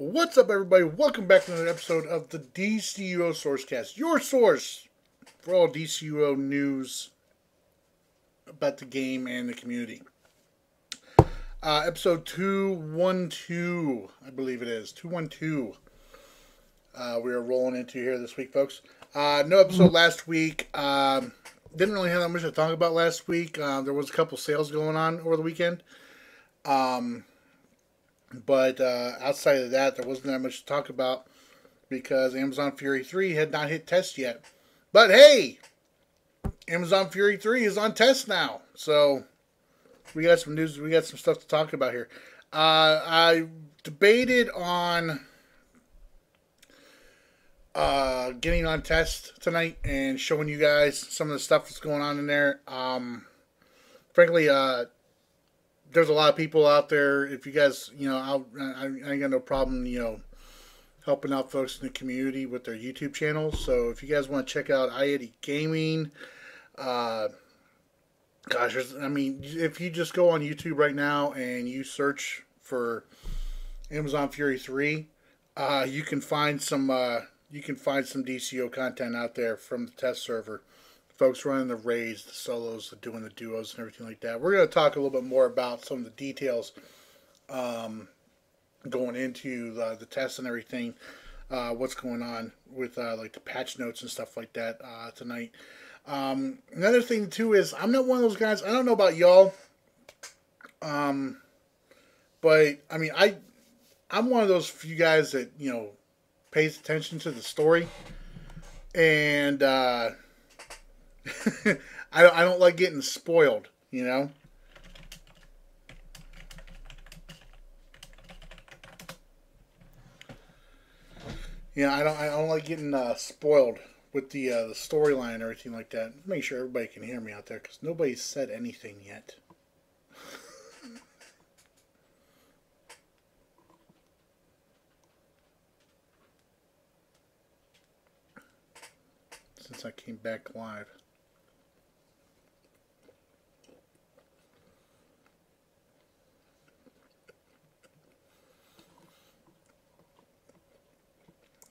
What's up, everybody? Welcome back to another episode of the DCUO Sourcecast, your source for all DCUO news about the game and the community. Episode 212, I believe it is. 212. We are rolling into here this week, folks. No episode last week. Didn't really have that much to talk about last week. There was a couple sales going on over the weekend. But outside of that, there wasn't that much to talk about because Amazon Fury 3 had not hit test yet. But hey, Amazon Fury 3 is on test now. So we got some news, we got some stuff to talk about here. I debated on getting on test tonight and showing you guys some of the stuff that's going on in there. Frankly, there's a lot of people out there. If you guys, you know, I ain't got no problem, you know, helping out folks in the community with their YouTube channels. So if you guys want to check out IET Gaming, gosh, I mean, if you just go on YouTube right now and you search for Amazon Fury 3, you can find some DCO content out there from the test server. Folks running the raids, the solos, the duos, and everything like that. We're going to talk a little bit more about some of the details going into the tests and everything, what's going on with like the patch notes and stuff like that tonight. Another thing, too, is I'm not one of those guys. I don't know about y'all, but, I mean, I'm one of those few guys that, you know, pays attention to the story. And I don't like getting spoiled, you know? Yeah, I don't like getting spoiled with the storyline and everything like that. Make sure everybody can hear me out there because nobody's said anything yet. Since I came back live.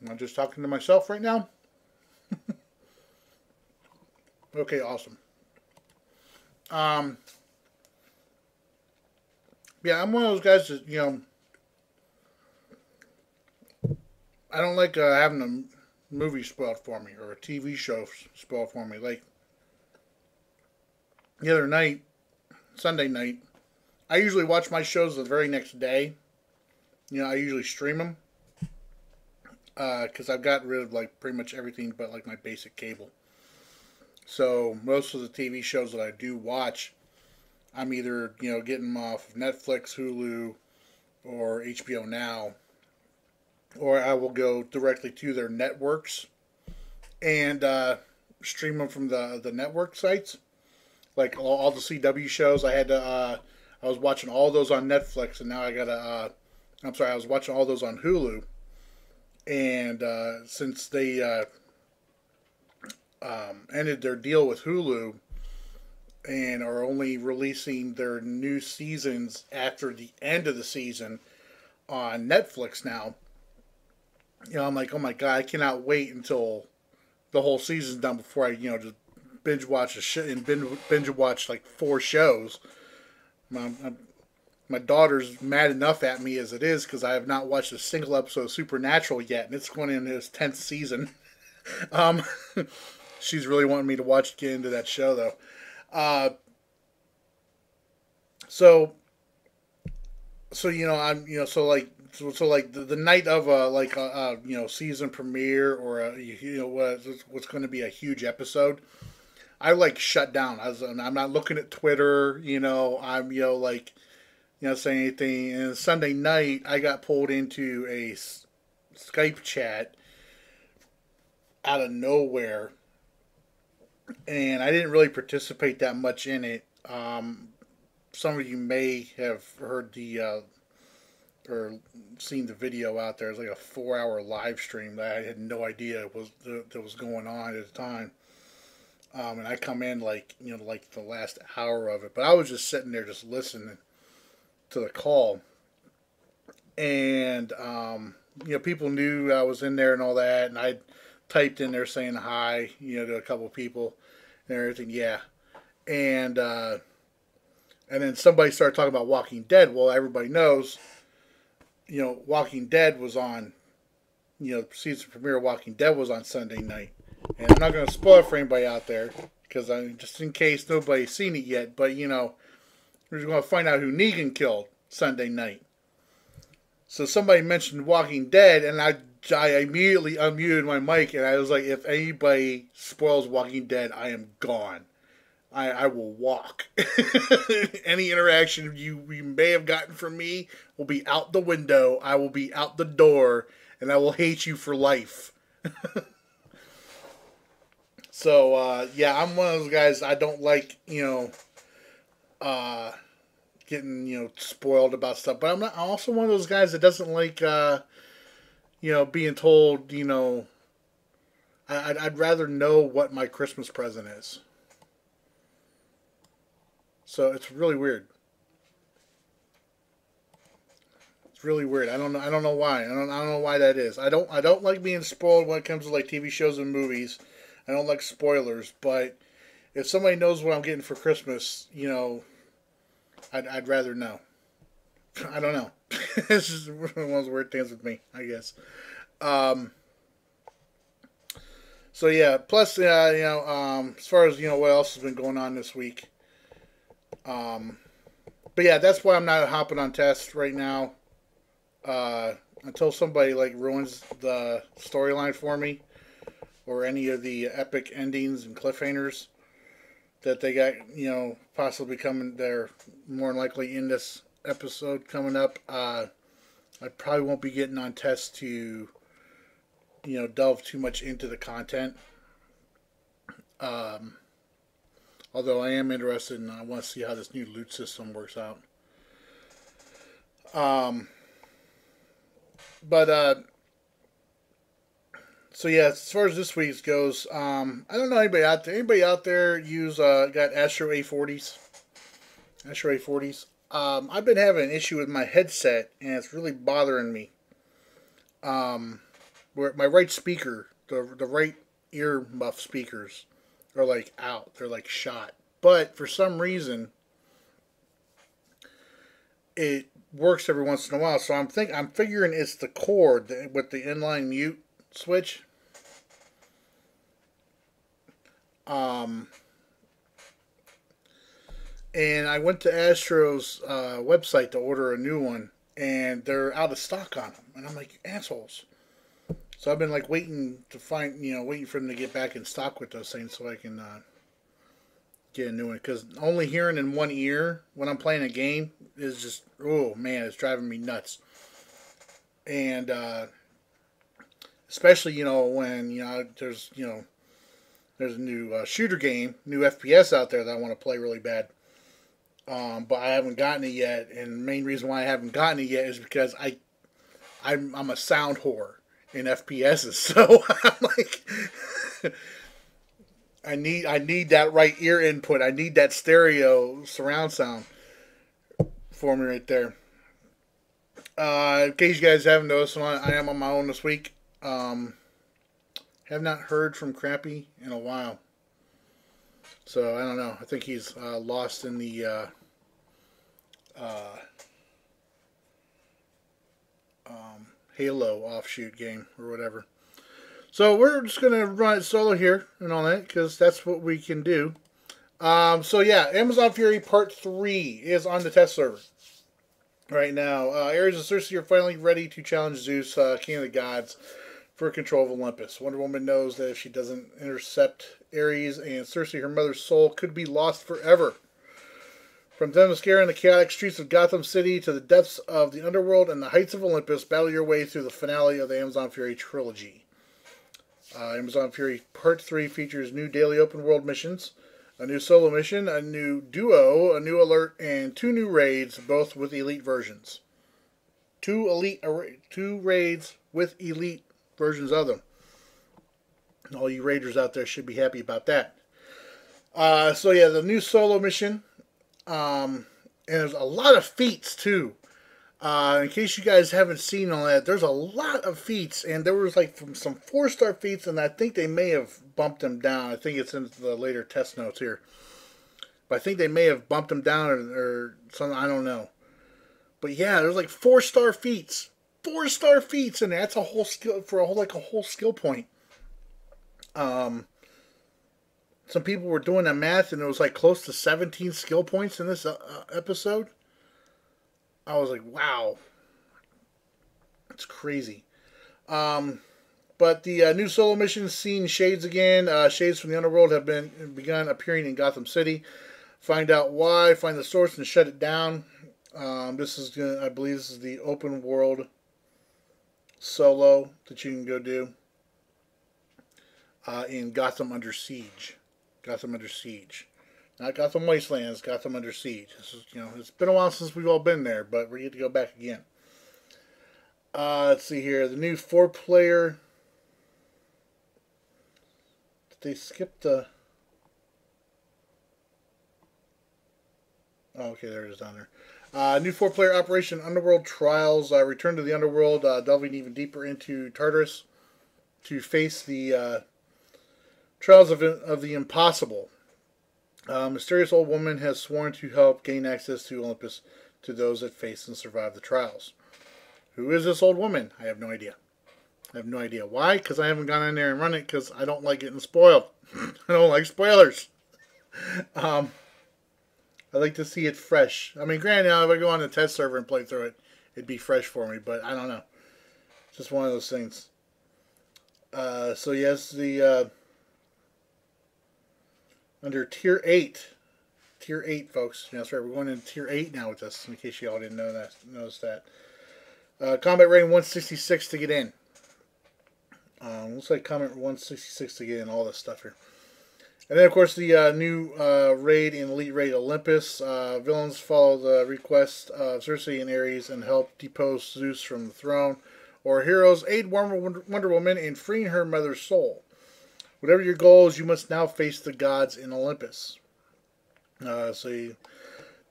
I'm just talking to myself right now. Okay, awesome. Yeah, I'm one of those guys that, you know, I don't like having a movie spoiled for me or a TV show spoiled for me. Like, the other night, Sunday night, I usually watch my shows the very next day. You know, I usually stream them. Because I've gotten rid of, like, pretty much everything but, like, my basic cable. So, most of the TV shows that I do watch, I'm either, you know, getting them off of Netflix, Hulu, or HBO Now. Or I will go directly to their networks and stream them from the network sites. Like, all the CW shows, I had to, I was watching all those on Netflix, and now I gotta, I'm sorry, I was watching all those on Hulu. And since they ended their deal with Hulu and are only releasing their new seasons after the end of the season on Netflix now, you know, I'm like, oh my God, I cannot wait until the whole season's done before I, you know, just binge watch a shit and binge watch like 4 shows. My daughter's mad enough at me as it is because I have not watched a single episode of Supernatural yet, and it's going into its 10th season. She's really wanting me to get into that show, though. So you know, so like the night of a you know, season premiere or a, you know, what's going to be a huge episode, I like shut down. I'm not looking at Twitter. You know, I'm, you know, like, you know, saying anything. And Sunday night, I got pulled into a Skype chat out of nowhere, and I didn't really participate that much in it. Some of you may have heard the or seen the video out there. It's like a 4-hour live stream that I had no idea that was going on at the time. And I come in, like, you know, like the last hour of it, but I was just sitting there just listening to the call, and you know, people knew I was in there and all that, and I typed in there saying hi, you know, to a couple people and everything. Yeah. And then somebody started talking about Walking Dead. Well, everybody knows, you know, Walking Dead was on, you know, season premiere of Walking Dead was on Sunday night. And I'm not going to spoil it for anybody out there, because I mean, just in case nobody's seen it yet, but, you know, we're going to find out who Negan killed Sunday night. So somebody mentioned Walking Dead, and I immediately unmuted my mic, and I was like, if anybody spoils Walking Dead, I am gone. I will walk. Any interaction you may have gotten from me will be out the window. I will be out the door, and I will hate you for life. So, yeah, I'm one of those guys. I don't like, you know, getting, you know, spoiled about stuff. But I'm also one of those guys that doesn't like, you know, being told, you know, I'd rather know what my Christmas present is. So it's really weird. It's really weird. I don't know why. I don't know why that is. I don't like being spoiled when it comes to like TV shows and movies. I don't like spoilers, but if somebody knows what I'm getting for Christmas, you know, I'd rather know. I don't know. It's just one of those weird things with me, I guess. So yeah. Plus, you know, as far as, you know, what else has been going on this week. But yeah, that's why I'm not hopping on tests right now. Until somebody like ruins the storyline for me, or any of the epic endings and cliffhangers that they got, you know, possibly coming, they're more than likely in this episode coming up. I probably won't be getting on tests to, you know, delve too much into the content. Although I am interested, and I want to see how this new loot system works out. So yeah, as far as this week's goes, I don't know anybody out there. Anybody out there use got Astro A40s? Astro A40s. I've been having an issue with my headset, and it's really bothering me. Where my right speaker, the right ear muff speakers, are like out. They're like shot. But for some reason, it works every once in a while. So I'm figuring it's the cord with the inline mute switch. And I went to Astro's website to order a new one, and they're out of stock on them, and I'm like, assholes. So I've been like waiting to find, you know, waiting for them to get back in stock with those things so I can get a new one, because only hearing in one ear when I'm playing a game is just, oh man, it's driving me nuts. And especially, you know, when, you know, there's a new shooter game, new FPS out there that I want to play really bad. But I haven't gotten it yet, and the main reason why I haven't gotten it yet is because I'm a sound whore in FPSs, so I'm like, I need that right ear input. I need that stereo surround sound for me right there. In case you guys haven't noticed, I am on my own this week. Have not heard from Crappy in a while, so I don't know. I think he's lost in the Halo offshoot game or whatever. So we're just gonna run it solo here and all that, because that's what we can do. So yeah, Amazon Fury Part 3 is on the test server right now. Ares and Cersei are finally ready to challenge Zeus, King of the Gods, for control of Olympus. Wonder Woman knows that if she doesn't intercept Ares and Cersei, her mother's soul could be lost forever. From Themyscira and the chaotic streets of Gotham City to the depths of the underworld and the heights of Olympus, battle your way through the finale of the Amazon Fury trilogy. Amazon Fury Part 3 features new daily open world missions, a new solo mission, a new duo, a new alert, and 2 new raids, both with elite versions. 2 raids with elite versions of them. And all you raiders out there should be happy about that. So yeah, the new solo mission, and there's a lot of feats too. In case you guys haven't seen all that, there's a lot of feats, and there was like some 4-star feats, and I think they may have bumped them down. I think it's in the later test notes here, but I think they may have bumped them down or something. I don't know, but yeah, there's like 4-star feats, 4-star feats, and that's a whole skill for a whole skill point. Some people were doing the math, and it was like close to 17 skill points in this episode. I was like, wow, it's crazy. But the new solo missions seen Shades again. Shades from the Underworld have begun appearing in Gotham City. Find out why, find the source, and shut it down. This is, I believe, this is the open world solo that you can go do in Gotham Under Siege. Gotham Under Siege. Not Gotham Wastelands, Gotham Under Siege. This is, you know, it's been a while since we've all been there, but we get to go back again. Let's see here. The new 4-player... Did they skip the... Oh, okay, there it is down there. New 4-player Operation Underworld Trials. Return to the Underworld, delving even deeper into Tartarus to face the trials of the impossible. A mysterious old woman has sworn to help gain access to Olympus to those that face and survive the trials. Who is this old woman? I have no idea. I have no idea. Why? Because I haven't gone in there and run it because I don't like getting spoiled. I don't like spoilers. I like to see it fresh. I mean, granted, now if I go on the test server and play through it, it'd be fresh for me, but I don't know. It's just one of those things. So, yes, the... Under Tier 8. Tier 8, folks. Yeah, that's right. We're going into Tier 8 now with this, in case you all didn't know that, notice that. Combat rating 166 to get in. Looks like combat 166 to get in all this stuff here. And then, of course, the new raid in Elite Raid Olympus. Villains follow the request of Cersei and Ares and help depose Zeus from the throne. Or heroes aid Wonder Woman in freeing her mother's soul. Whatever your goals, you must now face the gods in Olympus. That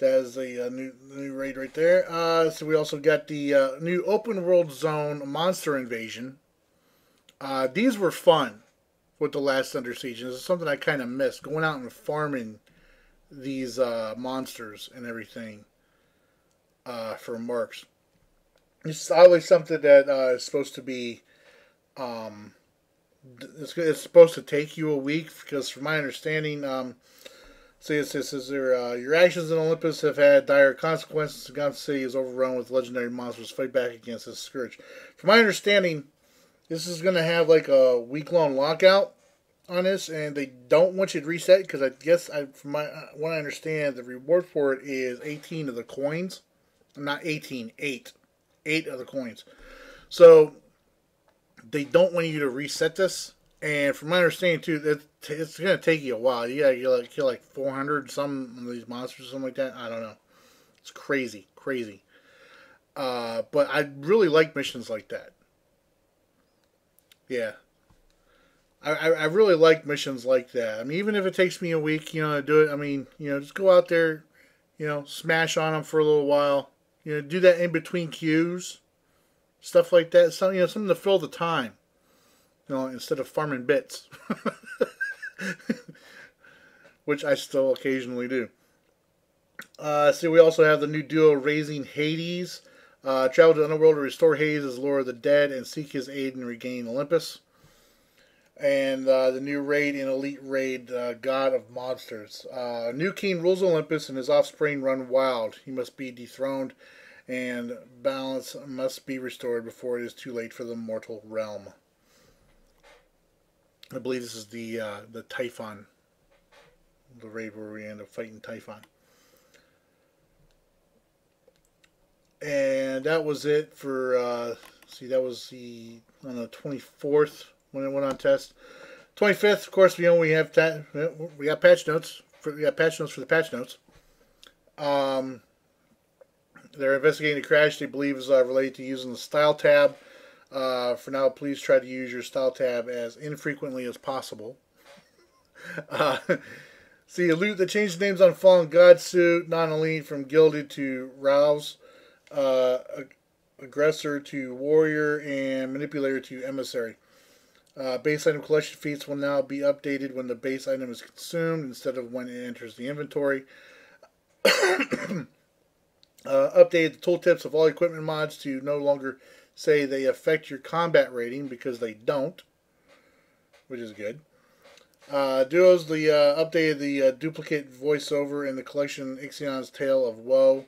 is the new raid right there. So we also got the new open world zone monster invasion. These were fun with the last Under Siege. This is something I kind of missed. Going out and farming these monsters and everything for marks. It's always something that is supposed to be... It's supposed to take you a week because, from my understanding, your actions in Olympus have had dire consequences. Gotham City is overrun with legendary monsters. Fight back against this scourge. From my understanding, this is going to have like a week-long lockout on this, and they don't want you to reset because I guess, from what I understand, the reward for it is 18 of the coins. Not 18, 8. 8 of the coins. So... They don't want you to reset this, and from my understanding too, it's going to take you a while. You got to kill like 400 some of these monsters, something like that. I don't know. It's crazy, crazy. But I really like missions like that. Yeah, I really like missions like that. I mean, even if it takes me a week, you know, to do it. I mean, you know, just go out there, you know, smash on them for a little while. You know, do that in between queues. Stuff like that, something to fill the time, you know, instead of farming bits, which I still occasionally do. So we also have the new duo raising Hades. Travel to the Underworld to restore Hades as Lord of the Dead and seek his aid and regain Olympus. And the new raid in Elite Raid, God of Monsters. New king rules Olympus and his offspring run wild. He must be dethroned. And balance must be restored before it is too late for the mortal realm. I believe this is the Typhon. The raid where we end up fighting Typhon. And that was it for... that was on the 24th when it went on test. 25th, of course, you know, we got patch notes. We got patch notes for the patch notes. They're investigating the crash they believe is related to using the style tab. For now, please try to use your style tab as infrequently as possible. See, they changed names on Fallen Godsuit, non-elite from Gilded to Rouse. aggressor to warrior, and manipulator to emissary. Base item collection feats will now be updated when the base item is consumed instead of when it enters the inventory. Updated the tooltips of all equipment mods to no longer say they affect your combat rating, because they don't, which is good. Duos updated the duplicate voiceover in the collection Ixion's Tale of Woe.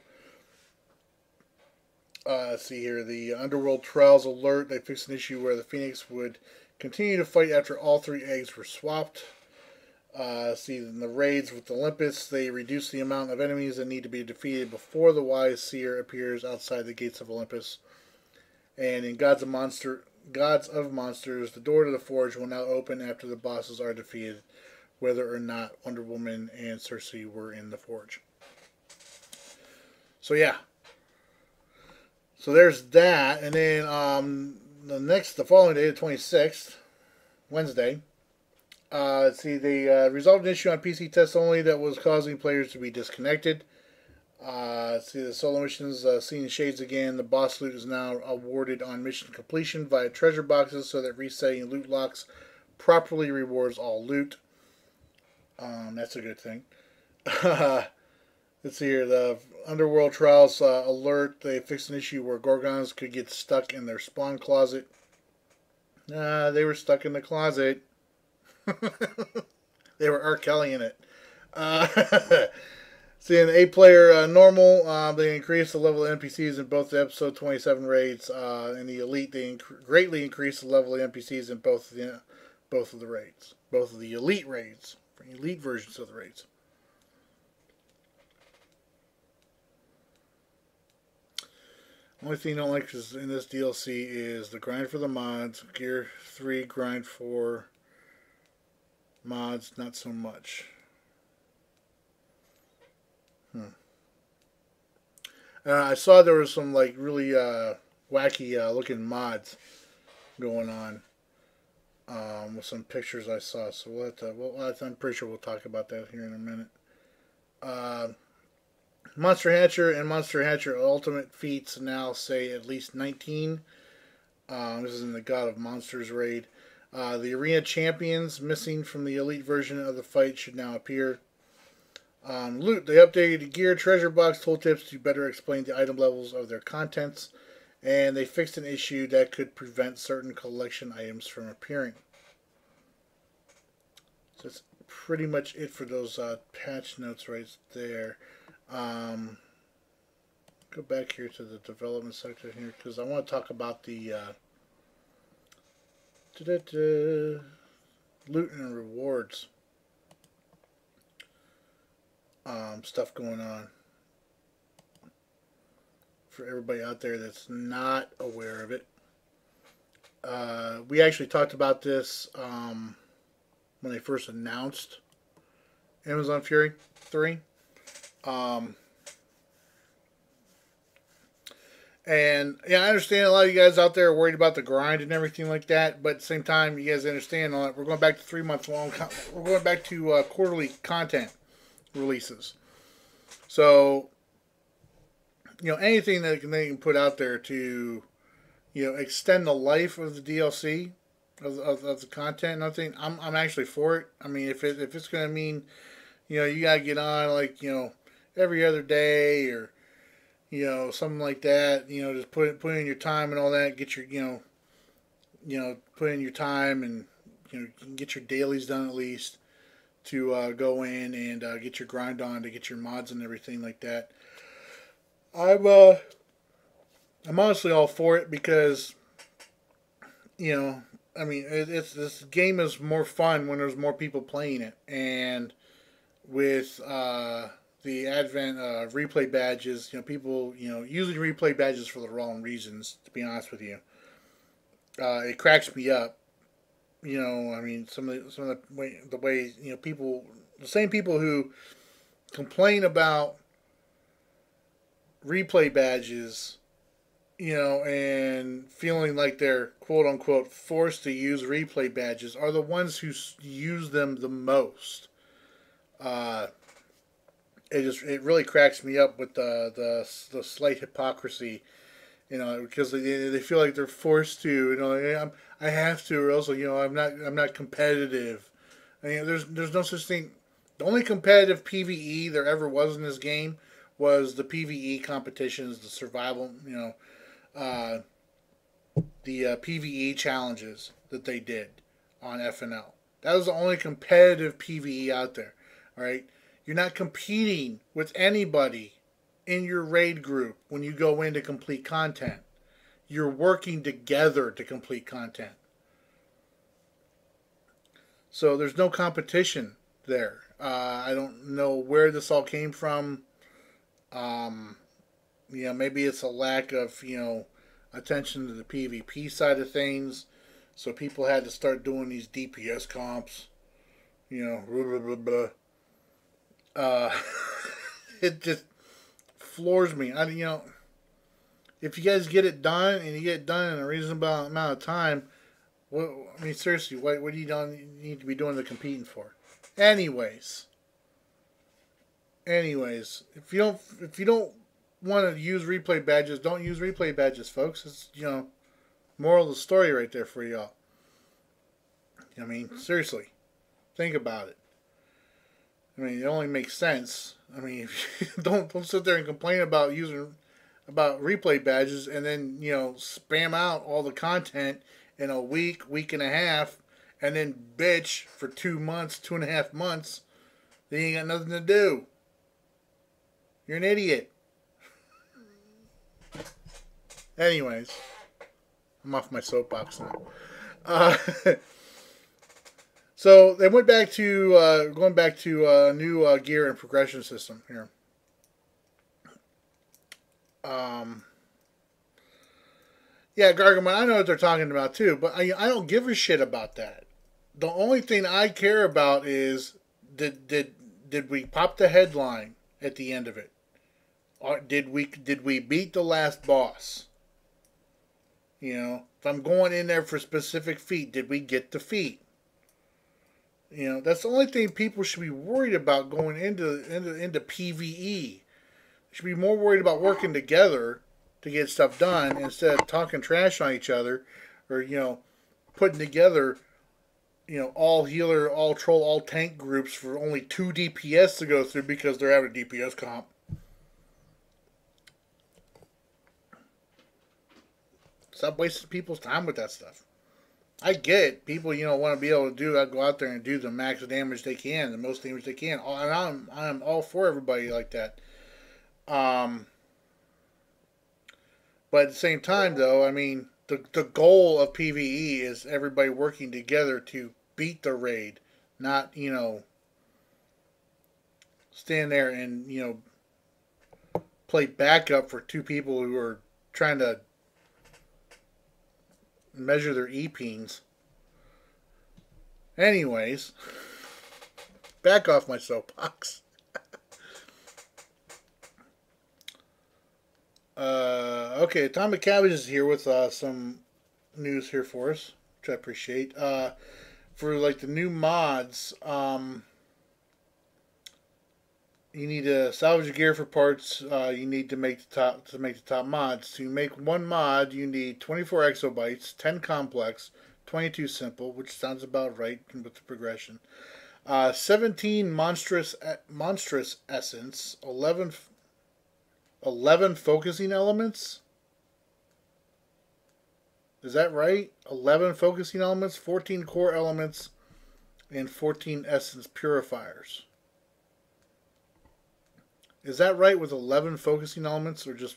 Let's see here, the Underworld Trials alert. They fixed an issue where the Phoenix would continue to fight after all three eggs were swapped. See, in the raids with Olympus, they reduce the amount of enemies that need to be defeated before the Wise Seer appears outside the gates of Olympus. And in Gods of Monsters, the door to the Forge will now open after the bosses are defeated, whether or not Wonder Woman and Cersei were in the Forge. So yeah. So there's that, and then the following day, the 26th, Wednesday. They resolved an issue on PC tests only that was causing players to be disconnected. The solo missions seeing shades again. The boss loot is now awarded on mission completion via treasure boxes, so that resetting loot locks properly rewards all loot. That's a good thing. Let's see here, the Underworld Trials alert. They fixed an issue where Gorgons could get stuck in their spawn closet. They were stuck in the closet. They were R. Kelly in it. See, in the 8-player normal, they increased the level of NPCs in both the episode 27 raids. In the elite, they greatly increased the level of NPCs in both of the elite raids, elite versions of the raids. Only thing I don't like is in this DLC is the grind for the mods. Gear 3 grind for mods, not so much. I saw there was some like really wacky looking mods going on with some pictures I saw. So we'll have to, I'm pretty sure we'll talk about that here in a minute. Monster Hatcher and Monster Hatcher Ultimate feats now say at least 19. This is in the God of Monsters raid. The arena champions missing from the elite version of the fight should now appear. Loot. They updated the gear, treasure box, tooltips to better explain the item levels of their contents. And they fixed an issue that could prevent certain collection items from appearing. So that's pretty much it for those patch notes right there. Go back here to the development section here, because I want to talk about the loot and rewards stuff going on for everybody out there that's not aware of it. We actually talked about this when they first announced Amazon Fury 3. And yeah, I understand a lot of you guys out there are worried about the grind and everything like that, but at the same time, you guys understand we're going back to 3 months long. We're going back to quarterly content releases. So, you know, anything that they can put out there to, you know, extend the life of the DLC of the content, nothing. I'm actually for it. I mean, if it's going to mean, you know, you gotta get on like, you know, every other day or, you know, something like that, you know, just put in your time and all that, get your, you know, put in your time and, you know, get your dailies done at least to go in and get your grind on to get your mods and everything like that. I'm honestly all for it because, you know, I mean, it's this game is more fun when there's more people playing it. And with, the advent of replay badges, you know, people, you know, using replay badges for the wrong reasons, to be honest with you. It cracks me up. You know, I mean, some of the ways, you know, people, the same people who complain about replay badges, you know, and feeling like they're quote-unquote forced to use replay badges are the ones who use them the most. it really cracks me up with the slight hypocrisy, you know, because they feel like they're forced to, you know, I have to, or else, you know, I'm not competitive. I mean, there's no such thing. The only competitive PvE there ever was in this game was the PvE competitions, the survival, you know, the PvE challenges that they did on FNL. That was the only competitive PvE out there, all right? You're not competing with anybody in your raid group when you go in to complete content. You're working together to complete content. So there's no competition there. I don't know where this all came from. You know, maybe it's a lack of, you know, attention to the PvP side of things. So people had to start doing these DPS comps, you know, blah, blah, blah, blah. It just floors me. I mean, you know, if you guys get it done and you get it done in a reasonable amount of time, well, I mean, seriously, what do you need to be doing the competing for? Anyways, if you don't want to use replay badges, don't use replay badges, folks. It's, you know, moral of the story right there for y'all. I mean, seriously, think about it. I mean, it only makes sense. I mean, if you don't sit there and complain about replay badges and then, you know, spam out all the content in a week, week and a half, and then bitch for 2 months, 2.5 months. Then you ain't got nothing to do. You're an idiot. Anyways. I'm off my soapbox now. So they went back to a new gear and progression system here. Yeah, Gargamon, I know what they're talking about too, but I don't give a shit about that. The only thing I care about is did we pop the headline at the end of it? Or did we beat the last boss? You know, if I'm going in there for specific feat, did we get the feat? You know, that's the only thing people should be worried about going into PvE. They should be more worried about working together to get stuff done instead of talking trash on each other, or, you know, putting together, you know, all healer, all troll, all tank groups for only 2 DPS to go through because they're having a DPS comp. Stop wasting people's time with that stuff. I get it. People, you know, want to be able to go out there and do the max damage they can, the most damage they can. And I'm all for everybody like that. But at the same time, though, I mean, the goal of PvE is everybody working together to beat the raid, not, you know, stand there and, you know, play backup for 2 people who are trying to measure their e-peens. Anyways, back off my soapbox. Okay, Atomic Cabbage is here with some news here for us, which I appreciate. For like the new mods, you need to salvage your gear for parts. You need to make the top mods. To make one mod, you need 24 exobytes, 10 complex, 22 simple, which sounds about right with the progression. 17 monstrous essence, 11 focusing elements. Is that right? 11 focusing elements, 14 core elements, and 14 essence purifiers. Is that right with 11 focusing elements, or just...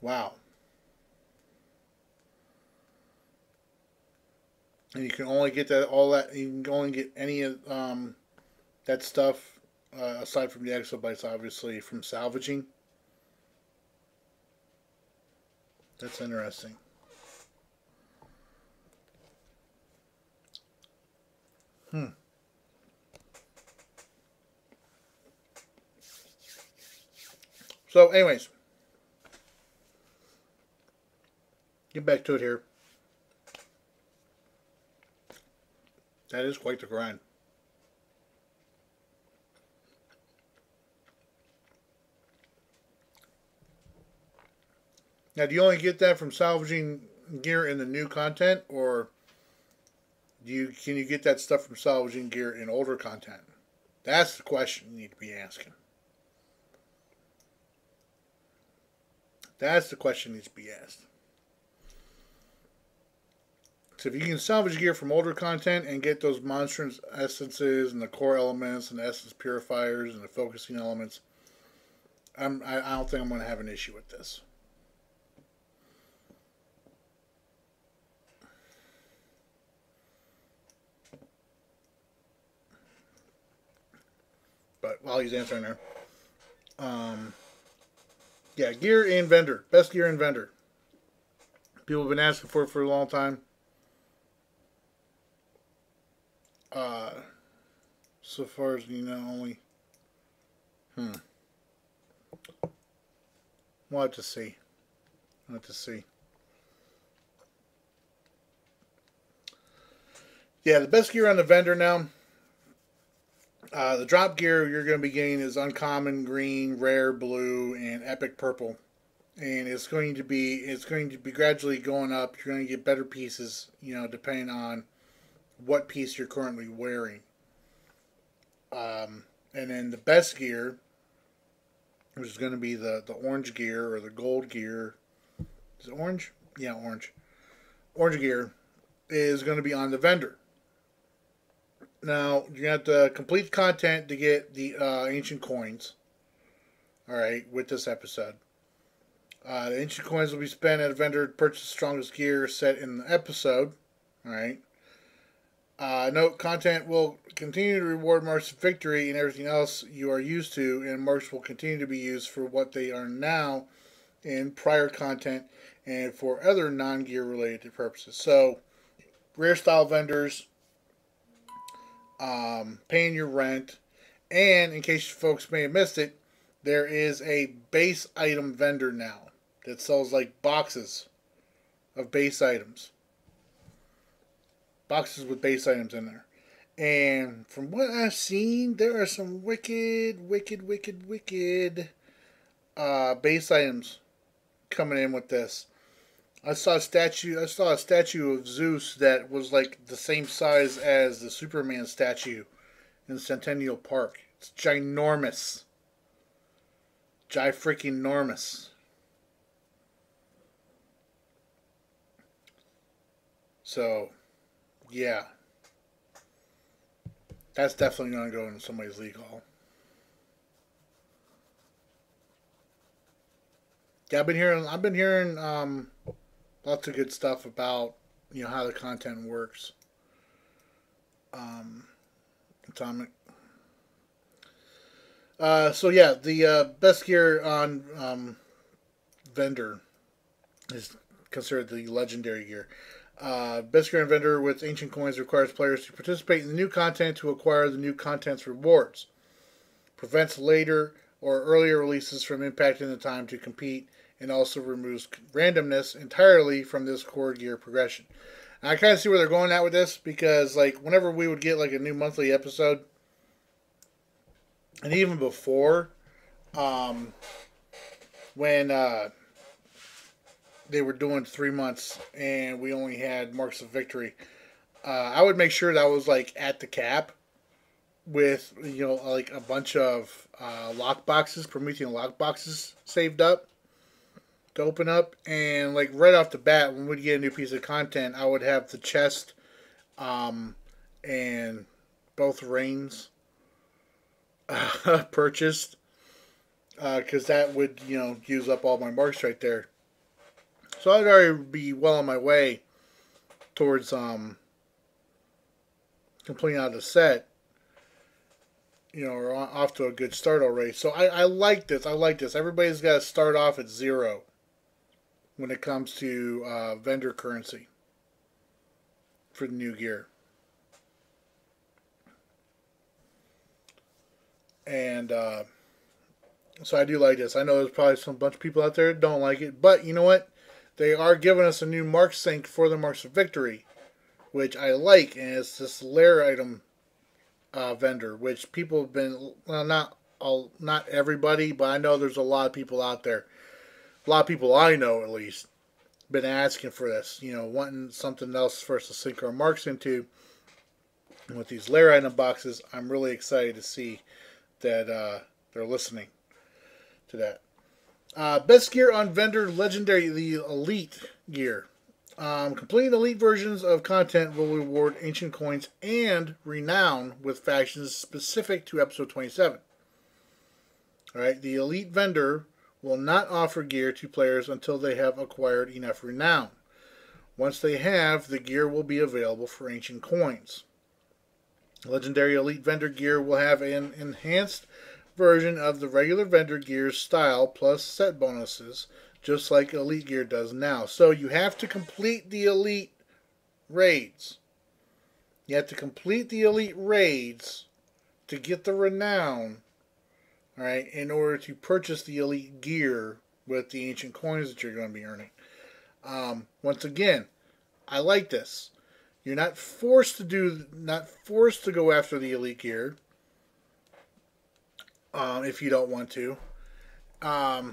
Wow. And you can only get any of that stuff, aside from the exobytes, obviously, from salvaging. That's interesting. Hmm. So, anyways, get back to it here. That is quite the grind. Now, do you only get that from salvaging gear in the new content, or do you can you get that stuff from salvaging gear in older content? That's the question you need to be asking. That's the question that needs to be asked. So if you can salvage gear from older content and get those monstrance essences and the core elements and the essence purifiers and the focusing elements, I don't think I'm going to have an issue with this. But while he's answering there, yeah, gear and vendor. Best gear and vendor. People have been asking for it for a long time. So far as you know, only... We'll have to see. We'll have to see. Yeah, the best gear on the vendor now... the drop gear you're going to be getting is uncommon green, rare blue, and epic purple, and it's going to be gradually going up. You're going to get better pieces, you know, depending on what piece you're currently wearing. And then the best gear, which is going to be the orange gear or the gold gear, is it orange? Yeah, orange. Orange gear is going to be on the vendor. Now, you're going to have to complete content to get the Ancient Coins, alright, with this episode. The Ancient Coins will be spent at a vendor to purchase the strongest gear set in the episode, alright. Note, content will continue to reward marks for victory and everything else you are used to, and marks will continue to be used for what they are now in prior content and for other non-gear related purposes. So, rare style vendors... paying your rent, and in case you folks may have missed it, there is a base item vendor now that sells like boxes of base items. Boxes with base items in there. And from what I've seen, there are some wicked base items coming in with this. I saw a statue of Zeus that was like the same size as the Superman statue in Centennial Park. It's ginormous. Gi-freaking-normous. So, yeah. That's definitely going to go into somebody's league hall. Yeah, I've been hearing lots of good stuff about, you know, how the content works. Atomic. So yeah, the best gear on vendor is considered the legendary gear. Best gear on vendor with ancient coins requires players to participate in the new content to acquire the new content's rewards. Prevents later or earlier releases from impacting the time to compete, and also removes randomness entirely from this core gear progression. And I kind of see where they're going at with this, because like whenever we would get like a new monthly episode, and even before, when they were doing 3 months and we only had marks of victory, I would make sure that I was like at the cap with, you know, like a bunch of lockboxes, Promethean lockboxes saved up to open up, and like right off the bat when we'd get a new piece of content, I would have the chest and both rings purchased, because that would, you know, use up all my marks right there. So I'd already be well on my way towards completing out the set, you know, or off to a good start already. So I like this. I like this. Everybody's got to start off at zero when it comes to vendor currency for the new gear. And so I do like this. I know there's probably some bunch of people out there that don't like it, but you know what? They are giving us a new mark sync for the marks of victory, which I like, and it's this lair item vendor, which people have been, well, not everybody, but I know there's a lot of people out there, a lot of people I know at least, been asking for this, you know, wanting something else for us to sink our marks into. And with these lair item boxes, I'm really excited to see that they're listening to that. Best gear on vendor legendary, the elite gear. Completing elite versions of content will reward ancient coins and renown with factions specific to episode 27. Alright, the elite vendor will not offer gear to players until they have acquired enough renown. Once they have, the gear will be available for ancient coins. Legendary elite vendor gear will have an enhanced version of the regular vendor gear's style plus set bonuses, just like elite gear does now. So you have to complete the elite raids. You have to complete the elite raids to get the renown, all right, in order to purchase the elite gear with the ancient coins that you're going to be earning. Once again, I like this. You're not forced to do, not forced to go after the elite gear if you don't want to. You're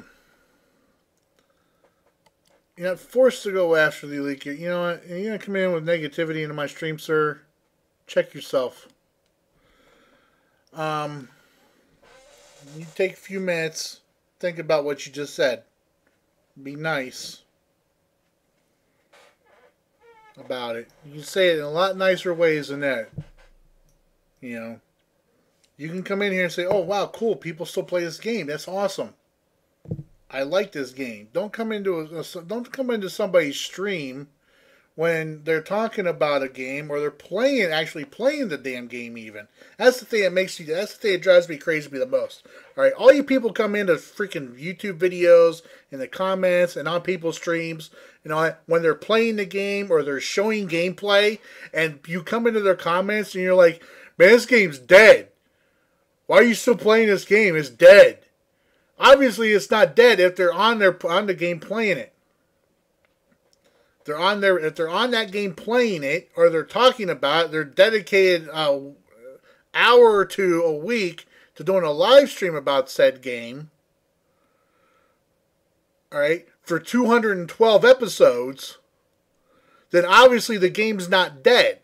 not forced to go after the elite gear. You know what? You're gonna come in with negativity into my stream, sir. Check yourself. You take a few minutes, think about what you just said. Be nice about it. You can say it in a lot nicer ways than that. You know, you can come in here and say, oh wow, cool, people still play this game, that's awesome, I like this game. Don't come into somebody's stream when they're talking about a game or they're playing, actually playing the damn game even. That's the thing that makes you, that's the thing that drives me crazy the most. Alright, all you people come into freaking YouTube videos, in the comments, and on people's streams, you know, when they're playing the game or they're showing gameplay, and you come into their comments and you're like, man, this game's dead. Why are you still playing this game? It's dead. Obviously, it's not dead if they're on their, on the game playing it. They're on their, if they're on that game playing it, or they're talking about it, they're dedicated an hour or two a week to doing a live stream about said game. All right, for 212 episodes, then obviously the game's not dead.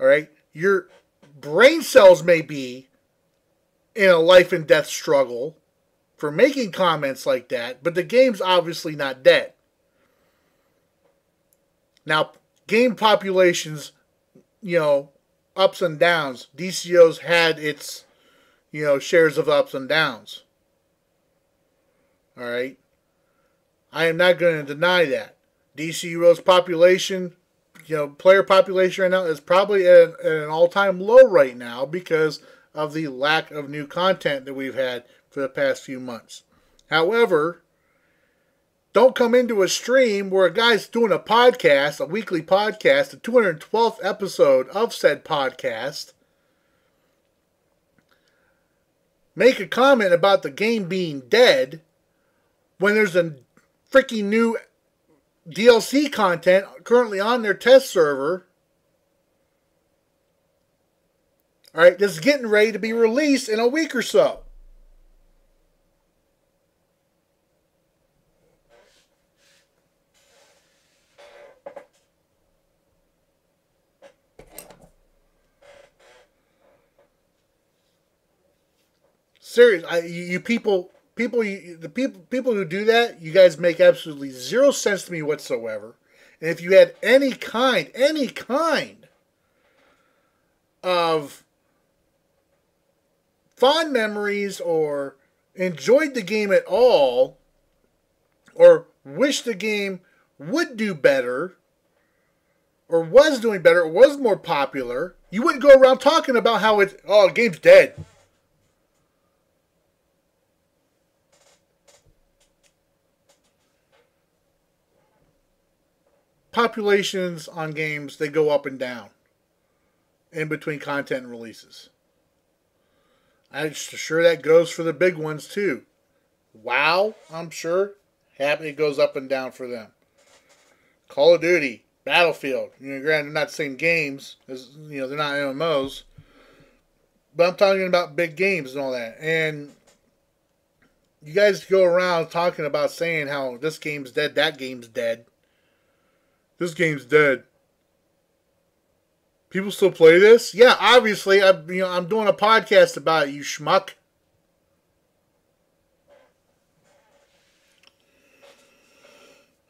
All right, your brain cells may be in a life and death struggle for making comments like that, but the game's obviously not dead. Now, game populations, you know, ups and downs. DCO's had its, you know, shares of ups and downs. All right? I am not going to deny that. DCUO's population, you know, player population right now is probably at an all-time low right now because of the lack of new content that we've had for the past few months. However, don't come into a stream where a guy's doing a podcast, a weekly podcast, the 212th episode of said podcast. Make a comment about the game being dead when there's a freaking new DLC content currently on their test server. Alright, that's getting ready to be released in a week or so. Serious, the people who do that, you guys make absolutely zero sense to me whatsoever. And if you had any kind of fond memories or enjoyed the game at all, or wished the game would do better, or was doing better, or was more popular, you wouldn't go around talking about how it's, oh, the game's dead. Populations on games, they go up and down in between content releases. I'm sure that goes for the big ones too. WoW, I'm sure, it goes up and down for them. Call of Duty, Battlefield. You know, granted, they're not the same games, as, you know, they're not MMOs, but I'm talking about big games and all that. And you guys go around talking about saying how this game's dead, that game's dead. This game's dead. People still play this? Yeah, obviously. I'm doing a podcast about it, you schmuck.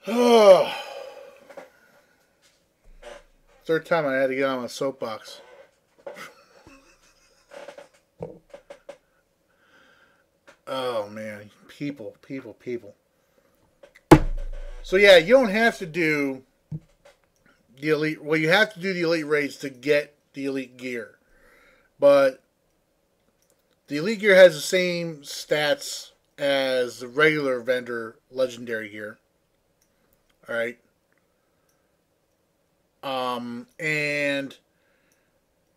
Oh. Third time I had to get on my soapbox. Oh, man. People. So, yeah, you don't have to do the elite... Well, you have to do the elite raids to get the elite gear. But the elite gear has the same stats as the regular vendor legendary gear. Alright?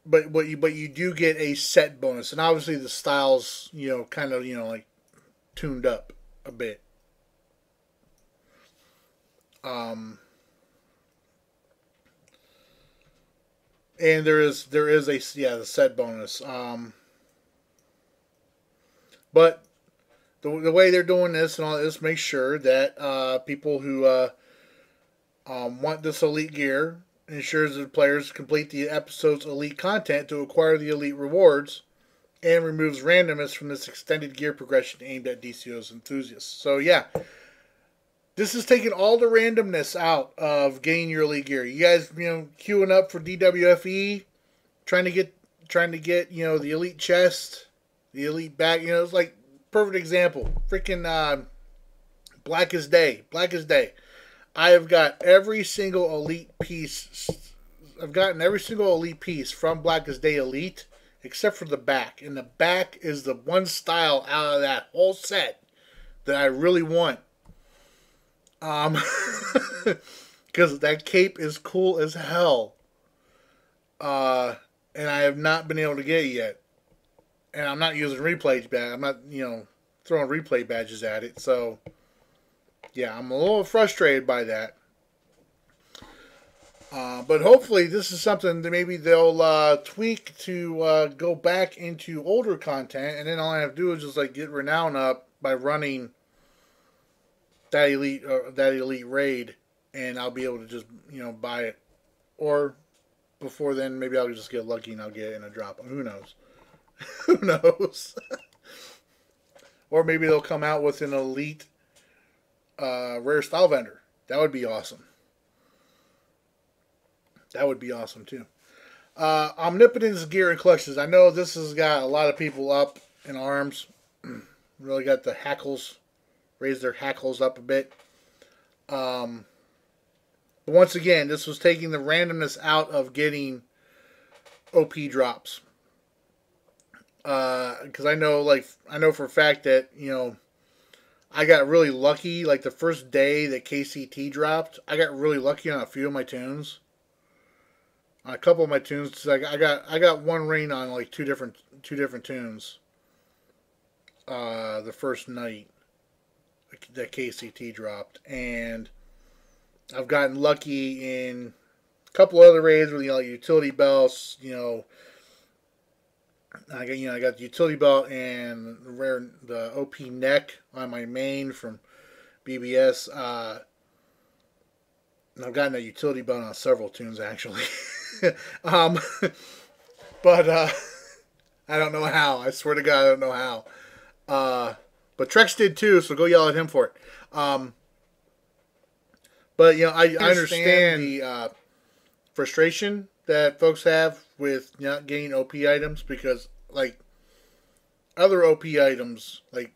But you do get a set bonus, and obviously the style's, you know, kind of, you know, like tuned up a bit. And there is a the set bonus. But the way they're doing this and all this, make sure that people who want this elite gear. Ensures that players complete the episode's elite content to acquire the elite rewards, and removes randomness from this extended gear progression aimed at DCO's enthusiasts. So yeah, this is taking all the randomness out of getting your elite gear. You guys, you know, queuing up for DWFE, trying to get, you know, the elite chest, the elite bag. You know, it's like perfect example. Freaking Blackest Day. I have got every single elite piece. I've gotten every single elite piece from Blackest Day Elite, except for the back. And the back is the one style out of that whole set that I really want. Because that cape is cool as hell. And I have not been able to get it yet. And I'm not using replay badge. I'm not, you know, throwing replay badges at it. So... yeah, I'm a little frustrated by that. But hopefully this is something that maybe they'll tweak to go back into older content. And then all I have to do is just like get renown up by running that elite raid. And I'll be able to just, you know, buy it. Or before then, maybe I'll just get lucky and I'll get it in a drop. Who knows? Who knows? Or maybe they'll come out with an elite... rare style vendor. That would be awesome. That would be awesome too. Omnipotence gear and collections. I know this has got a lot of people up in arms. Really got the hackles, raised their hackles up a bit. But once again, this was taking the randomness out of getting OP drops. Because I know for a fact that, you know, I got really lucky, like the first day that KCT dropped, I got really lucky on a few of my tunes. On a couple of my tunes, like I got one ring on like two different tunes. The first night that KCT dropped, and I've gotten lucky in a couple other raids with, you know, like utility belts, you know. I got the utility belt and the OP neck on my main from BBS. And I've gotten a utility belt on several tunes, actually. But I don't know how. I swear to God, I don't know how. But Trex did too, so go yell at him for it. But, you know, I understand the frustration that folks have with not getting OP items, because like other OP items, like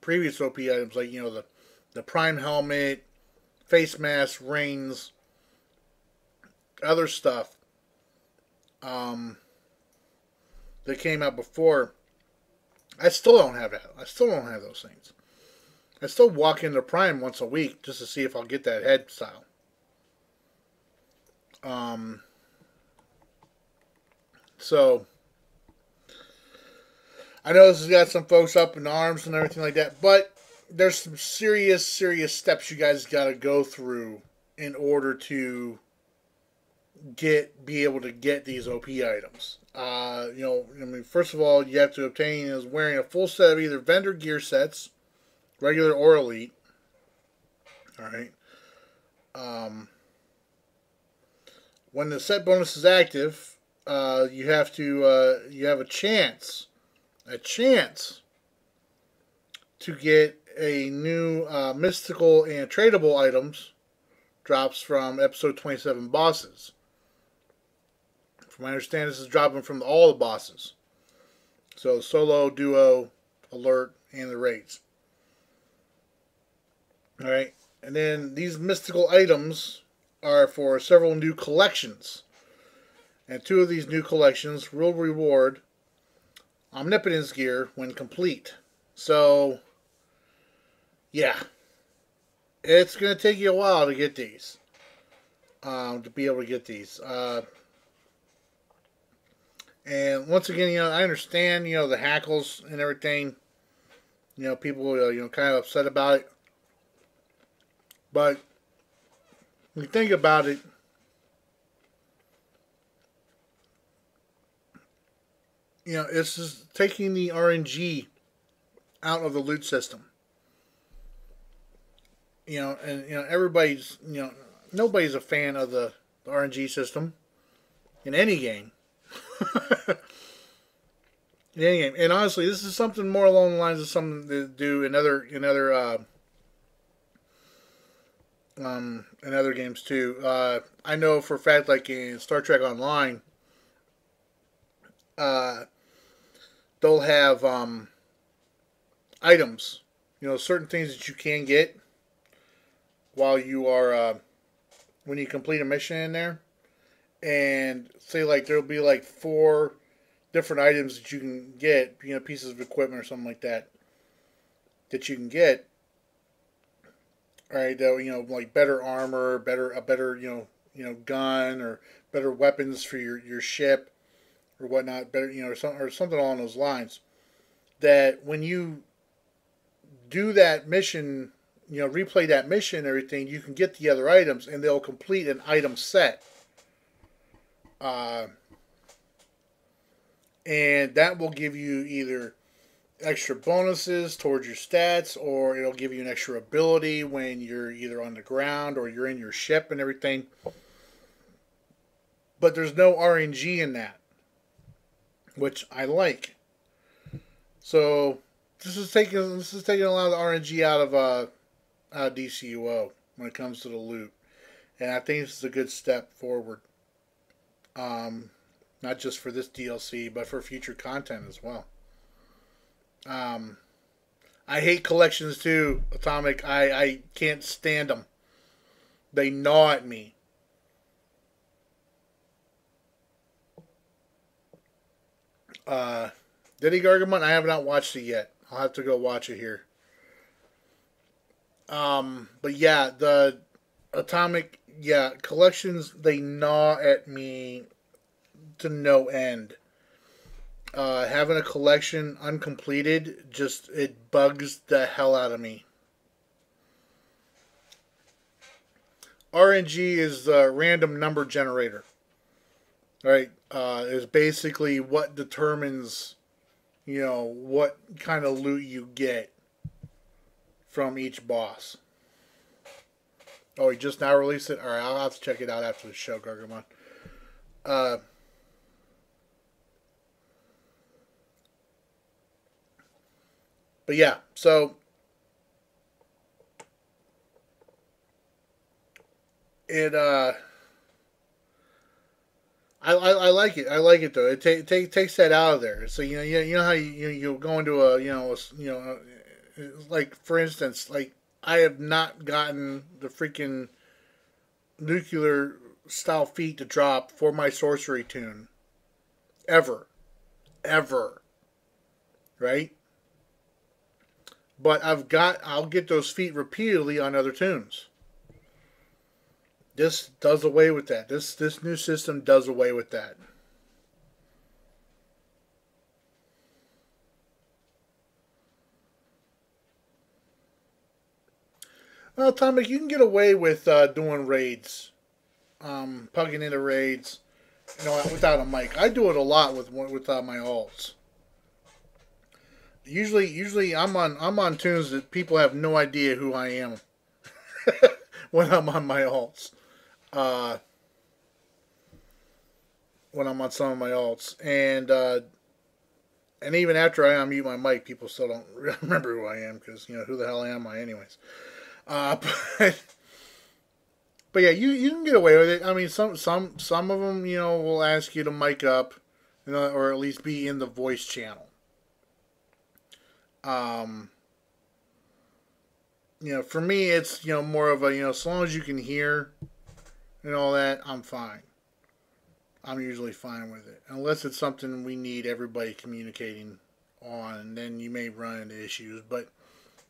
previous OP items, like, you know, the Prime helmet, face mask, rings, other stuff that came out before, I still don't have that. I still don't have those things. I still walk into Prime once a week just to see if I'll get that head style. So, I know this has got some folks up in arms and everything like that, but there's some serious steps you guys got to go through in order to be able to get these OP items. First of all, you have to obtain is wearing a full set of either vendor gear sets, regular or elite. All right. When the set bonus is active, you have a chance to get a new mystical and tradable items drops from episode 27 bosses. From my understanding, this is dropping from all the bosses. So solo, duo, alert, and the raids. Alright, and then these mystical items are for several new collections. And two of these new collections will reward Omnipotence gear when complete. So, yeah. It's going to take you a while to get these. To be able to get these. And once again, I understand, the hackles and everything. People are, kind of upset about it. But, when you think about it, it's just taking the RNG out of the loot system. Everybody's, nobody's a fan of the RNG system in any game. In any game. And honestly, this is something more along the lines of something they do in other games too. I know for a fact, like in Star Trek Online, they'll have items, certain things that you can get while you are when you complete a mission in there, and say like there'll be like 4 different items that you can get, pieces of equipment or something like that that you can get. All right, like better armor, a better gun or better weapons for your ship. Or whatnot, better, or something along those lines. That when you do that mission, replay that mission and everything, you can get the other items, and they'll complete an item set. And that will give you either extra bonuses towards your stats, or it'll give you an extra ability when you're either on the ground or you're in your ship and everything. But there's no RNG in that. Which I like. So this is taking a lot of the RNG out of DCUO when it comes to the loot, and I think this is a good step forward. Not just for this DLC, but for future content as well. I hate collections too, Atomic. I can't stand them. They gnaw at me. Diddy Gargamon, I have not watched it yet. I'll have to go watch it here. But yeah, the Atomic, collections, they gnaw at me to no end. Having a collection uncompleted, it bugs the hell out of me. RNG is the random number generator. Right, is basically what determines, what kind of loot you get from each boss. Oh, he just now released it? Alright, I'll have to check it out after the show, Gargamon. But yeah, so it, I like it. I like it though. It takes that out of there. So you know how you go into a like for instance, like I have not gotten the freaking nuclear style feat to drop for my sorcery tune, ever, right? But I'll get those feet repeatedly on other tunes. This does away with that. This new system does away with that. Well, Atomic, you can get away with doing raids pugging into raids, you know, without a mic. I do it a lot without my alts. Usually I'm on tunes that people have no idea who I am when I'm on my alts. When I'm on some of my alts, and even after I unmute my mic, people still don't remember who I am, because you know who the hell am I anyways. But yeah, you can get away with it. I mean, some of them, you know, will ask you to mic up, you know, or at least be in the voice channel. You know, for me, it's, you know, more of a, you know, as long as you can hear and all that, I'm fine. I'm usually fine with it. Unless it's something we need everybody communicating on, then you may run into issues. But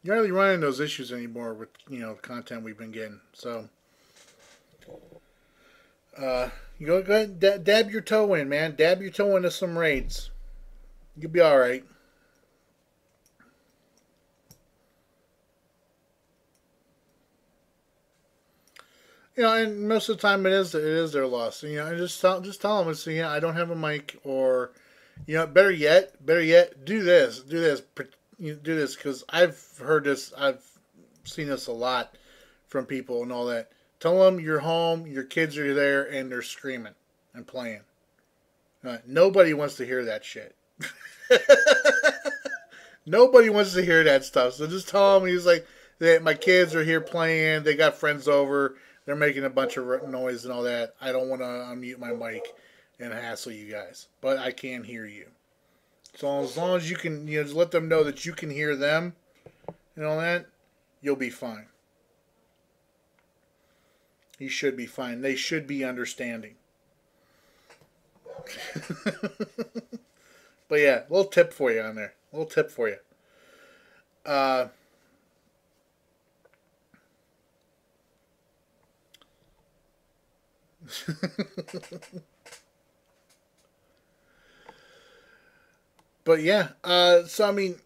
you don't really run into those issues anymore with, you know, the content we've been getting. So, you go ahead and dab your toe in, man. Dab your toe into some raids. You'll be all right. You know, and most of the time it is their loss. You know, and just tell them, it's, you know, I don't have a mic, or, you know, better yet, do this, because I've heard this, I've seen this a lot from people and all that. Tell them you're home, your kids are there, and they're screaming and playing. Nobody wants to hear that shit. Nobody wants to hear that stuff. So just tell them, he's like, my kids are here playing, they got friends over. They're making a bunch of noise and all that. I don't want to unmute my mic and hassle you guys, but I can hear you. So as long as you can, you know, just let them know that you can hear them and all that, you'll be fine. You should be fine. They should be understanding. But yeah, little tip for you on there. Little tip for you. But yeah, so I mean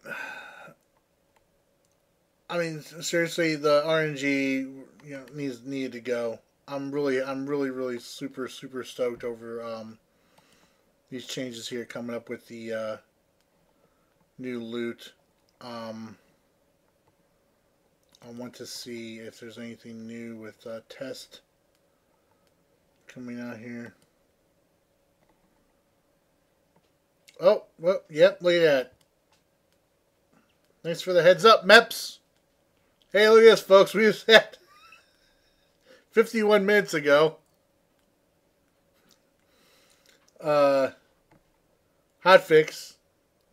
seriously, the RNG, you know, needed to go. I'm really super stoked over these changes here coming up with the new loot. I want to see if there's anything new with test coming out here. Oh, well, yep, look at that. Thanks for the heads up, Meps. Hey, look at this, folks. We just had 51 minutes ago. Hotfix.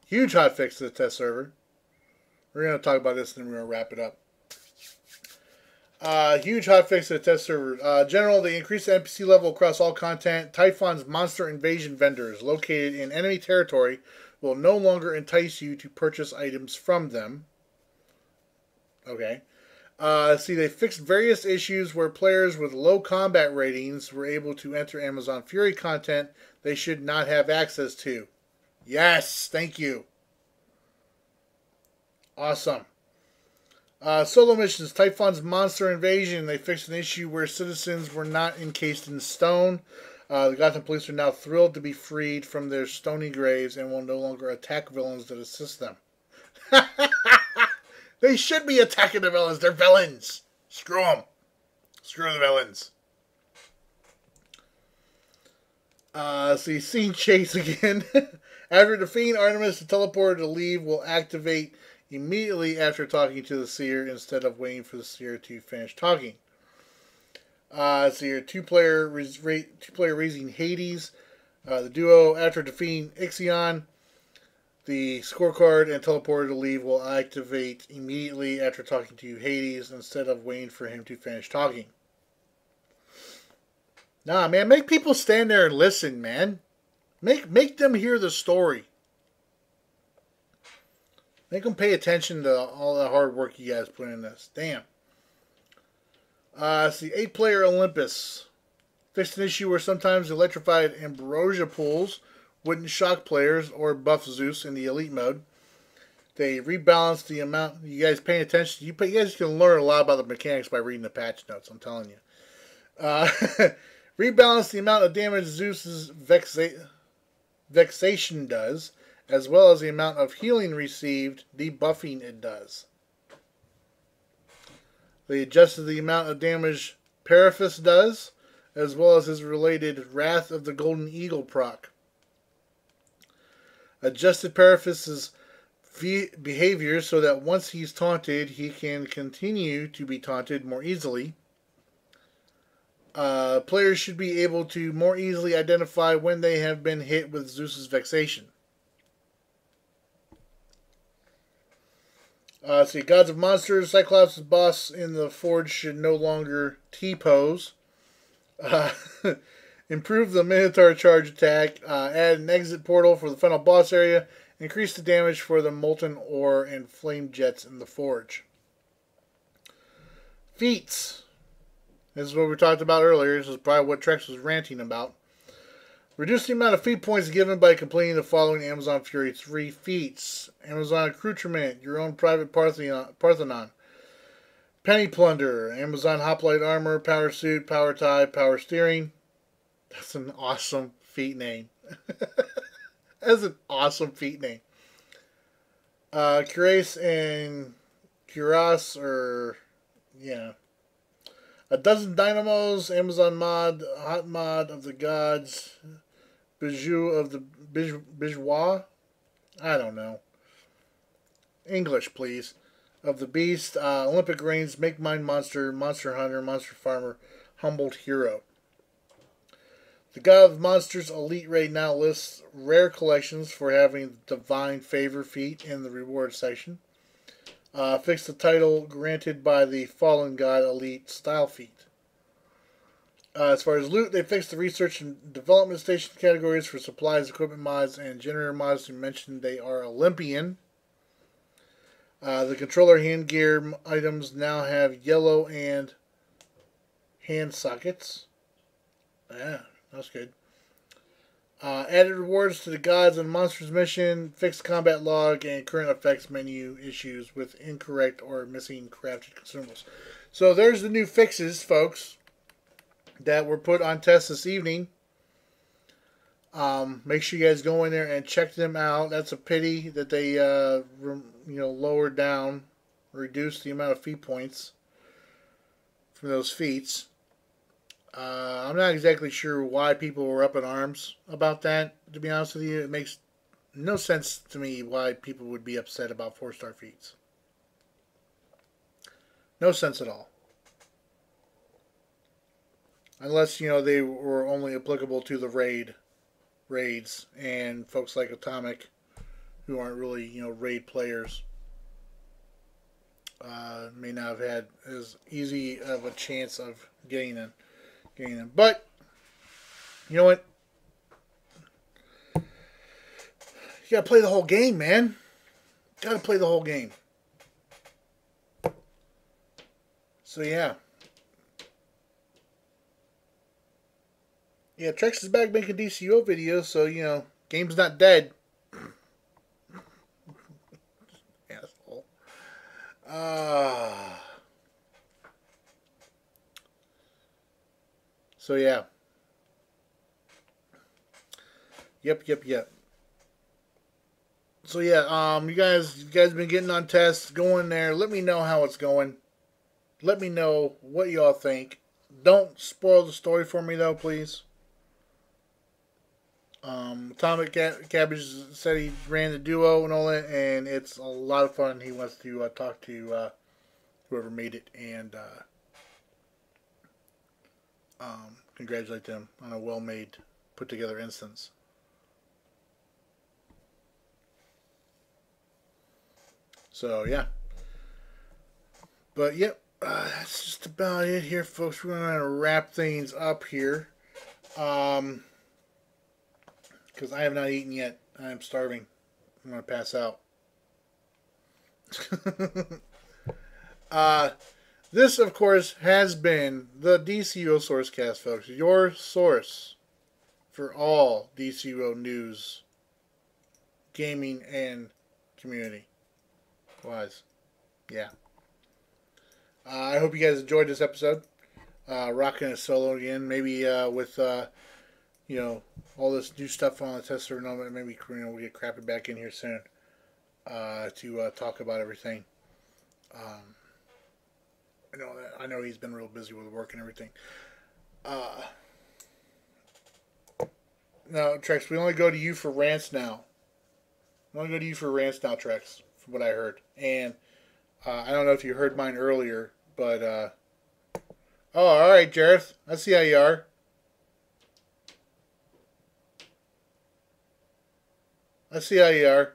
Huge hotfix to the test server. We're going to talk about this and then we're going to wrap it up. Huge hotfix to the test server. General, they increased the NPC level across all content. Typhon's monster invasion vendors located in enemy territory will no longer entice you to purchase items from them. Okay. See, they fixed various issues where players with low combat ratings were able to enter Amazon Fury content they should not have access to. Yes, thank you. Awesome. Solo missions, Typhon's monster invasion. They fixed an issue where citizens were not encased in stone. The Gotham police are now thrilled to be freed from their stony graves and will no longer attack villains that assist them. They should be attacking the villains. They're villains. Screw them. Screw the villains. See, scene chase again. After defeating Artemis, the teleporter to leave will activate immediately after talking to the Seer instead of waiting for the Seer to finish talking. So your two-player raising Hades. The duo, after defeating Ixion, the scorecard and teleporter to leave will activate immediately after talking to Hades instead of waiting for him to finish talking. Nah, man, make people stand there and listen, man. Make them hear the story. Make them pay attention to all the hard work you guys put in this. Damn. See, 8-player Olympus. Fixed an issue where sometimes electrified ambrosia pools wouldn't shock players or buff Zeus in the elite mode. They rebalanced the amount. You guys paying attention? You guys can learn a lot about the mechanics by reading the patch notes, I'm telling you. Rebalance the amount of damage Zeus's vexation does, as well as the amount of healing received, debuffing it does. They adjusted the amount of damage Periphas does, as well as his related Wrath of the Golden Eagle proc. Adjusted Periphas's behavior so that once he's taunted, he can continue to be taunted more easily. Players should be able to more easily identify when they have been hit with Zeus's vexation. See, Gods of Monsters, Cyclops' boss in the Forge should no longer T-pose. Improve the Minotaur charge attack. Add an exit portal for the final boss area. Increase the damage for the Molten Ore and Flame Jets in the Forge. Feats. This is what we talked about earlier. This is probably what Trex was ranting about. Reduce the amount of feat points given by completing the following Amazon Fury 3 feats. Amazon Accoutrement, your own private Parthenon. Penny Plunder, Amazon Hoplite Armor, Power Suit, Power Tie, Power Steering. That's an awesome feat name. That's an awesome feat name. Cuirass and Cuirass, or, yeah. A dozen dynamos, Amazon mod, hot mod of the gods, bijou of the bourgeois. I don't know. English, please. Of the beast, Olympic reigns, make mine monster, monster hunter, monster farmer, humbled hero. The God of Monsters Elite Raid now lists rare collections for having divine favor feat in the reward section. Fix the title granted by the Fallen God Elite Style feat. As far as loot, they fixed the research and development station categories for supplies, equipment mods, and generator mods. You mentioned they are Olympian. The controller hand gear items now have yellow and hand sockets. Yeah, that's good. Added rewards to the Gods and Monsters mission, fixed combat log, and current effects menu issues with incorrect or missing crafted consumables. So there's the new fixes, folks, that were put on test this evening. Make sure you guys go in there and check them out. That's a pity that they lowered down, reduced the amount of feat points from those feats. I'm not exactly sure why people were up in arms about that, to be honest with you. It makes no sense to me why people would be upset about 4-star feats. No sense at all. Unless, you know, they were only applicable to the raids and folks like Atomic, who aren't really, you know, raid players, may not have had as easy of a chance of getting them. But you know what? You gotta play the whole game, man. Gotta play the whole game. So yeah. Yeah, Trex is back making DCUO videos, so you know, game's not dead. Asshole. So yeah. Yep. So yeah, you guys been getting on tests, go in there, let me know how it's going. Let me know what y'all think. Don't spoil the story for me though, please. Atomic Cabbage said he ran the duo and all that, and it's a lot of fun. He wants to talk to whoever made it and congratulate them on a well-made, put-together instance. So, yeah. But, yep, that's just about it here, folks. We're going to wrap things up here. Because I have not eaten yet. I am starving. I'm going to pass out. This, of course, has been the DCUO Sourcecast, folks. Your source for all DCUO news, gaming, and community-wise. Yeah. I hope you guys enjoyed this episode. rocking a solo again. Maybe with you know, all this new stuff on the tester and all that, maybe Karina will get Crappy back in here soon to talk about everything. I know that he's been real busy with work and everything. No, Trex, we only go to you for rants now. We only go to you for rants now, Trex, from what I heard. And I don't know if you heard mine earlier, but oh, all right, Jareth, I see how you are. I see how you are.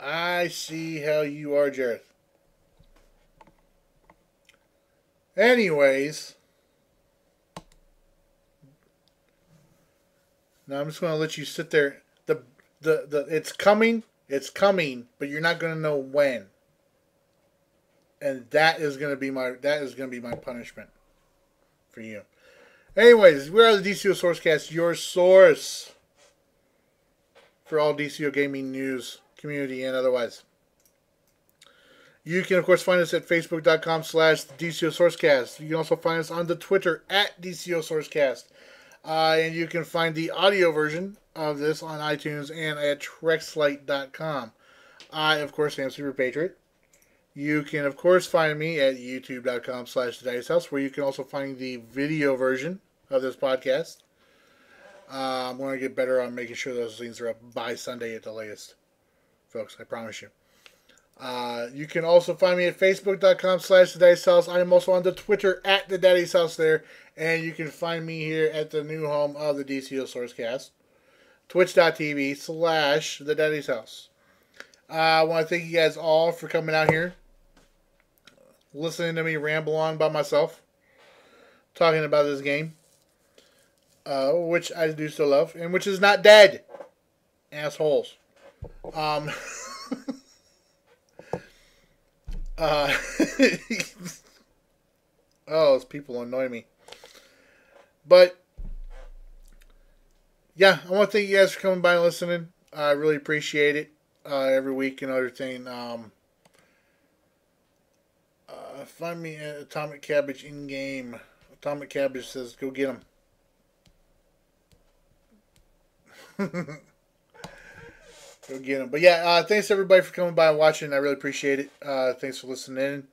I see how you are, Jareth. Anyways, now I'm just going to let you sit there. It's coming, but you're not going to know when. And that is going to be my punishment for you. Anyways, we are the DCUO Sourcecast, your source for all DCUO gaming news, community, and otherwise. You can, of course, find us at facebook.com/DCUO Sourcecast. You can also find us on the Twitter at DCUO Sourcecast. And you can find the audio version of this on iTunes and at Trexlight.com. I, of course, am Super Patriot. You can, of course, find me at youtube.com/Daddy's House, where you can also find the video version of this podcast. I'm going to get better on making sure those things are up by Sunday at the latest, folks. I promise you. You can also find me at facebook.com/The Daddy's House. I am also on the Twitter at The Daddy's House there. And you can find me here at the new home of the DCUO Sourcecast, twitch.tv/The Daddy's House. I want to thank you guys all for coming out here, listening to me ramble on by myself, talking about this game, which I do still love, and which is not dead. Assholes. Oh, those people annoy me. But yeah, I want to thank you guys for coming by and listening. I really appreciate it every week and everything. Find me at Atomic Cabbage in game. Atomic Cabbage says, "Go get him." Go get him. But yeah, thanks everybody for coming by and watching. I really appreciate it. Thanks for listening.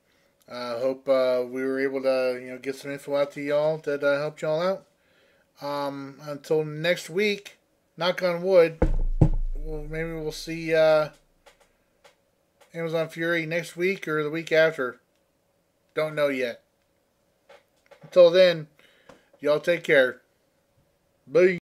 I hope we were able to, you know, get some info out to y'all that helped y'all out. Until next week, knock on wood, maybe we'll see Amazon Fury next week or the week after. Don't know yet. Until then, y'all take care. Bye.